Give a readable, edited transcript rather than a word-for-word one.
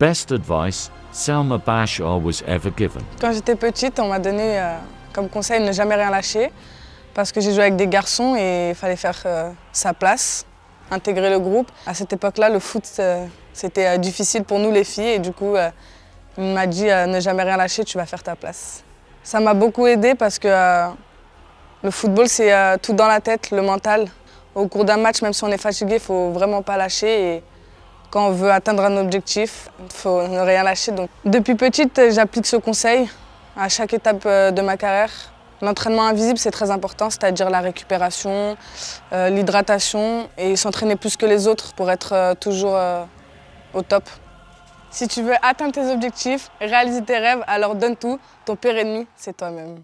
Best advice Selma Bacha was ever given. Quand j'étais petite, on m'a donné comme conseil de ne jamais rien lâcher parce que j'ai joué avec des garçons et il fallait faire sa place, intégrer le groupe. À cette époque-là, le foot, c'était difficile pour nous les filles et du coup, il m'a dit ne jamais rien lâcher, tu vas faire ta place. Ça m'a beaucoup aidée parce que le football, c'est tout dans la tête, le mental. Au cours d'un match, même si on est fatigué, il faut vraiment pas lâcher. Et quand on veut atteindre un objectif, il faut ne rien lâcher. Donc, depuis petite, j'applique ce conseil à chaque étape de ma carrière. L'entraînement invisible, c'est très important, c'est-à-dire la récupération, l'hydratation et s'entraîner plus que les autres pour être toujours au top. Si tu veux atteindre tes objectifs, réaliser tes rêves, alors donne tout. Ton pire ennemi, c'est toi-même.